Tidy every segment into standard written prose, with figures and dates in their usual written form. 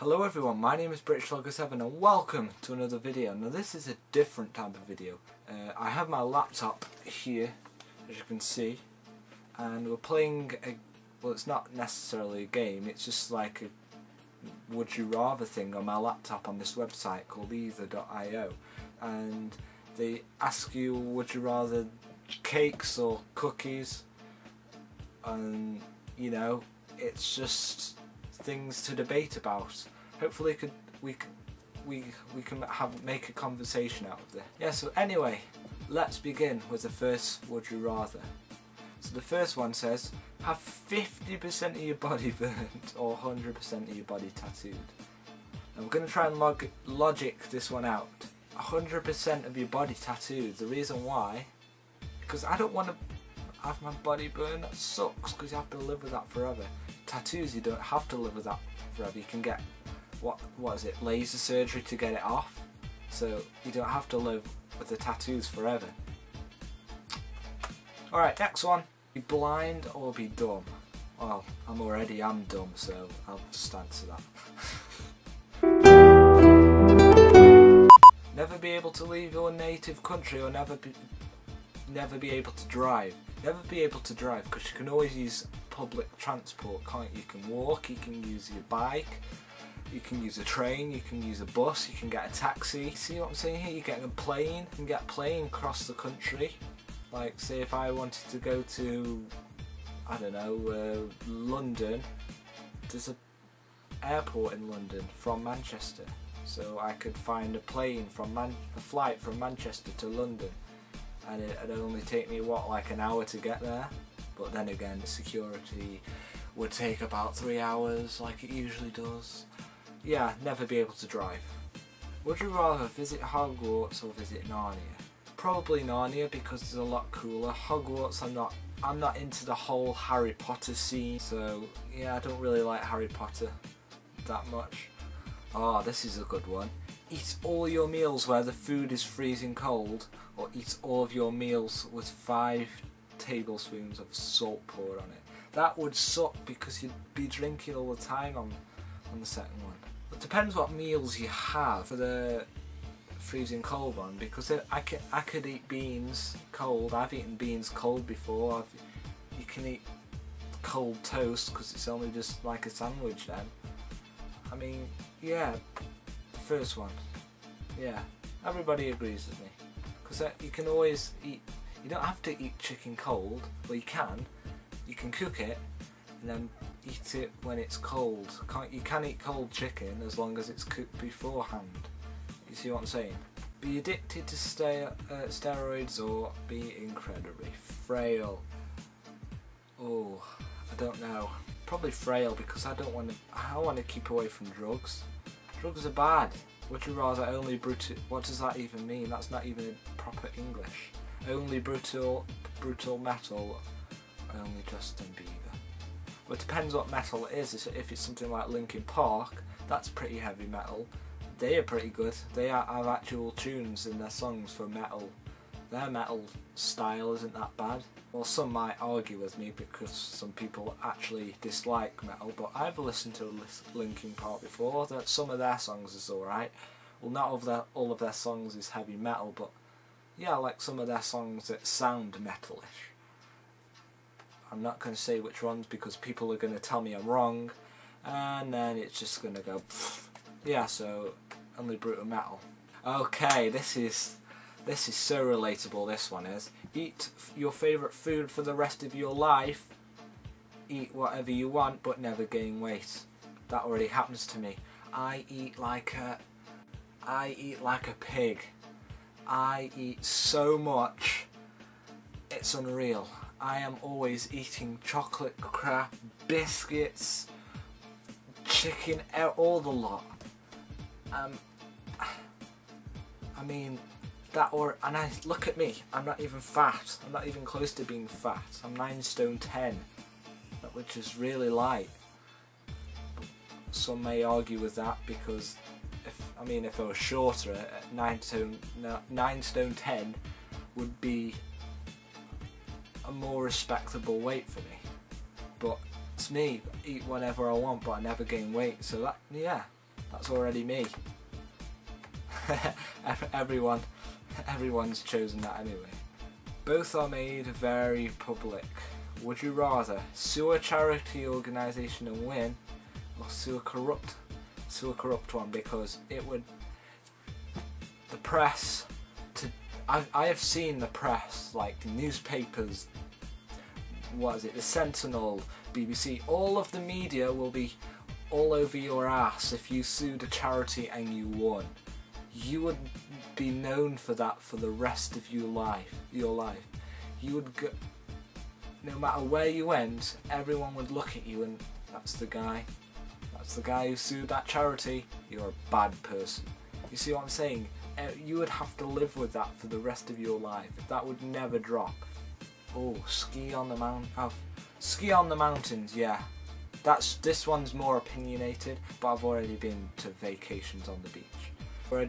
Hello everyone, my name is BritishVlogger7 and welcome to another video. Now this is a different type of video. I have my laptop here, as you can see, and we're playing a, well, it's not necessarily a game, it's just like a would you rather thing on my laptop on this website called Ether.io, and they ask you would you rather cakes or cookies, and you know, it's just things to debate about. Hopefully we can make a conversation out of this. Yeah, so anyway, let's begin with the first would you rather. So the first one says, have 50% of your body burnt or 100% of your body tattooed. And we're going to try and logic this one out. 100% of your body tattooed. The reason why, because I don't want to have my body burn. That sucks, because you have to live with that forever. Tattoos, you don't have to live with that forever. You can get, what is it, laser surgery to get it off, so you don't have to live with the tattoos forever. Alright, next one. Be blind or be dumb? Well, I'm already dumb, so I'll just answer that. Never be able to leave your native country, or never be able to drive. Never be able to drive, because you can always use public transport, can't you? You can walk, you can use your bike, you can use a train, you can use a bus, you can get a taxi. See what I'm saying here? You get a plane, you can get a plane across the country. Like, say if I wanted to go to, I don't know, London, there's an airport in London from Manchester, so I could find a plane from a flight from Manchester to London. And it'd only take me, what, like an hour to get there? But then again, the security would take about 3 hours, like it usually does. Yeah, never be able to drive. Would you rather visit Hogwarts or visit Narnia? Probably Narnia, because it's a lot cooler. Hogwarts, I'm not into the whole Harry Potter scene, so yeah, I don't really like Harry Potter that much. Oh, this is a good one. Eat all your meals where the food is freezing cold, or eat all of your meals with 5 tablespoons of salt poured on it. That would suck, because you'd be drinking all the time on the second one. It depends what meals you have for the freezing cold one, because I could eat beans cold. I've eaten beans cold before. You can eat cold toast, because it's only just like a sandwich then. I mean, yeah. First one, yeah, everybody agrees with me, because you can always eat, you don't have to eat chicken cold, but you can cook it and then eat it when it's cold. You can eat cold chicken as long as it's cooked beforehand, you see what I'm saying? Be addicted to steroids or be incredibly frail. Oh, I don't know, probably frail, because I want to keep away from drugs. Drugs are bad. Would you rather only brutal? What does that even mean? That's not even proper English. Only brutal metal. Only Justin Bieber. Well, it depends what metal it is. If it's something like Linkin Park, that's pretty heavy metal. They are pretty good. They have actual tunes in their songs for metal. Their metal style isn't that bad. Well, some might argue with me, because some people actually dislike metal, but I've listened to Linkin Park before. That some of their songs is alright. Well, not all of their songs is heavy metal, but yeah, like some of their songs that sound metalish. I'm not going to say which ones, because people are going to tell me I'm wrong, and then it's just going to go pfft. Yeah, so only brutal metal. Okay, this is so relatable, this one is. Eat your favourite food for the rest of your life, eat whatever you want, but never gain weight. That already happens to me. I eat like a pig. I eat so much, it's unreal. I am always eating chocolate crap, biscuits, chicken, all the lot. I mean, and I look at me, I'm not even fat, I'm not even close to being fat. I'm 9 stone 10, which is really light. But some may argue with that, because if I was shorter, at 9 stone 10 would be a more respectable weight for me. But it's me, eat whatever I want, but I never gain weight, so that, yeah, That's already me. Everyone's chosen that anyway. Both are made very public. Would you rather sue a charity organisation and win, or sue a corrupt one? Because it would, the press, I have seen the press, like the newspapers, what is it, the Sentinel, BBC, all of the media will be all over your ass if you sued a charity and you won. You would be known for that for the rest of your life. You would go, no matter where you went, everyone would look at you and that's the guy who sued that charity, you're a bad person. You see what I'm saying? You would have to live with that for the rest of your life. That would never drop. Oh, ski on the mountain. Oh, ski on the mountains, yeah. This one's more opinionated, but I've already been to vacations on the beach. I'm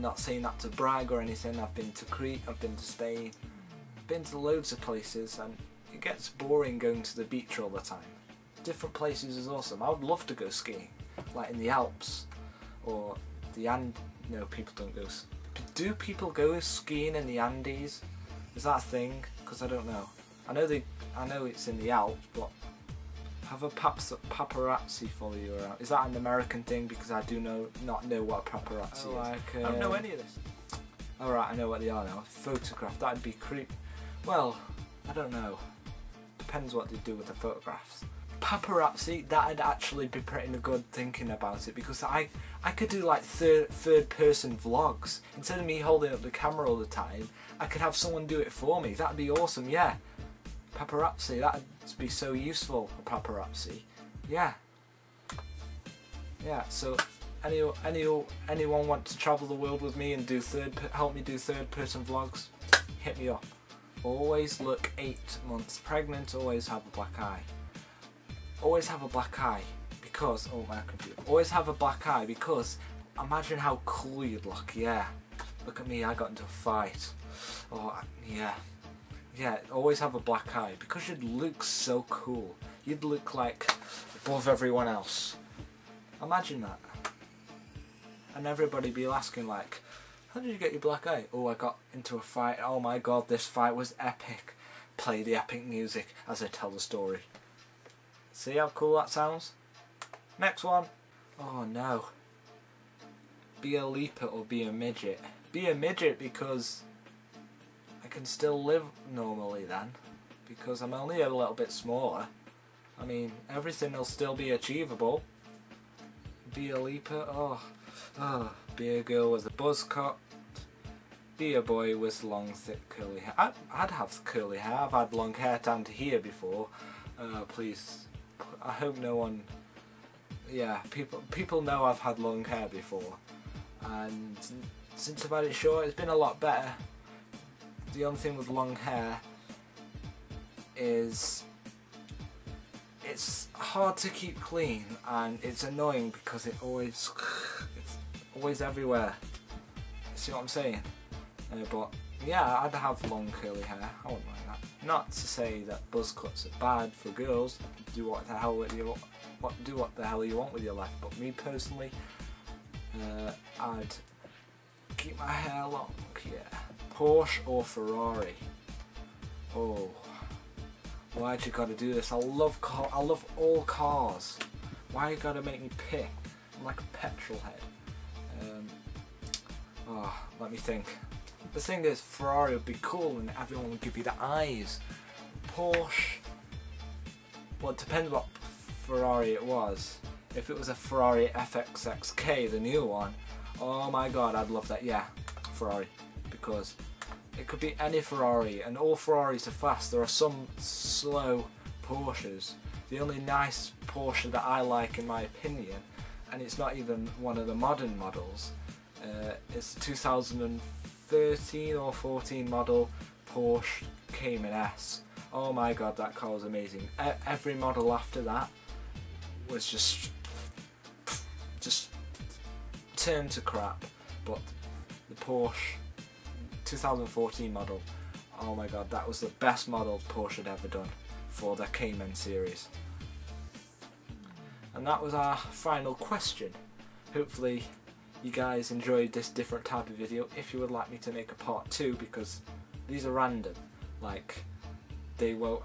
not saying that to brag or anything. I've been to Crete, I've been to Spain, I've been to loads of places, and it gets boring going to the beach all the time. Different places is awesome. I would love to go skiing, like in the Alps or the Andes. No, people don't go. Do people go skiing in the Andes? Is that a thing? Because I don't know. I know it's in the Alps, but have a paparazzi follow you around. Is that an American thing? Because I do not know what a paparazzi is. Like, I don't know any of this. All right, I know what they are now. Photograph. That'd be creep. Well, I don't know. Depends what they do with the photographs. Paparazzi. That'd actually be pretty good thinking about it, because I could do like third person vlogs instead of me holding up the camera all the time. I could have someone do it for me. That'd be awesome. Yeah. Paparazzi, that'd be so useful, a paparazzi. Yeah. Yeah, so anyone want to travel the world with me and do help me do third person vlogs? Hit me up. Always look 8 months pregnant, always have a black eye. Always have a black eye because, oh my computer. Always have a black eye because imagine how cool you'd look, yeah. Look at me, I got into a fight. Oh, yeah. Yeah, always have a black eye, because you'd look so cool. You'd look like above everyone else. Imagine that. And everybody'd be asking like, how did you get your black eye? Oh, I got into a fight. Oh my god, this fight was epic. Play the epic music as I tell the story. See how cool that sounds? Next one. Oh no. Be a leaper or be a midget. Be a midget because I can still live normally then, because I'm only a little bit smaller. I mean, everything will still be achievable. Be a leaper, oh, be a girl with a buzz cut, be a boy with long thick curly hair. I'd have curly hair, I've had long hair down to here before. Please, I hope no one, yeah, people know I've had long hair before, and since I've had it short it's been a lot better. The only thing with long hair is it's hard to keep clean, and it's annoying because it's always everywhere. See what I'm saying? But yeah, I'd have long curly hair. I wouldn't like that. Not to say that buzz cuts are bad for girls. Do what the hell you want with your life. But me personally, I'd keep my hair long. Yeah. Porsche or Ferrari? Oh, why'd you gotta do this? I love all cars. Why you gotta make me pick? I'm like a petrol head. Oh, let me think. The thing is, Ferrari would be cool and everyone would give you the eyes. Porsche, well, it depends what Ferrari it was. If it was a Ferrari FXXK, the new one, oh my god, I'd love that. Yeah, Ferrari. Because it could be any Ferrari, and all Ferraris are fast. There are some slow Porsches. The only nice Porsche that I like, in my opinion, and it's not even one of the modern models, it's the 2013 or 14 model Porsche Cayman S. Oh my god, that car was amazing. Every model after that was just turned to crap, but the Porsche 2014 model, oh my god, that was the best model Porsche had ever done for the Cayman series. And that was our final question. Hopefully you guys enjoyed this different type of video. If you would like me to make a part 2, because these are random, like they won't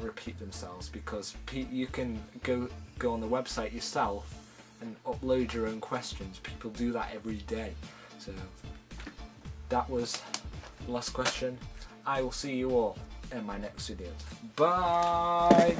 repeat themselves, because you can go on the website yourself and upload your own questions. People do that every day. So that was the last question. I will see you all in my next video. Bye!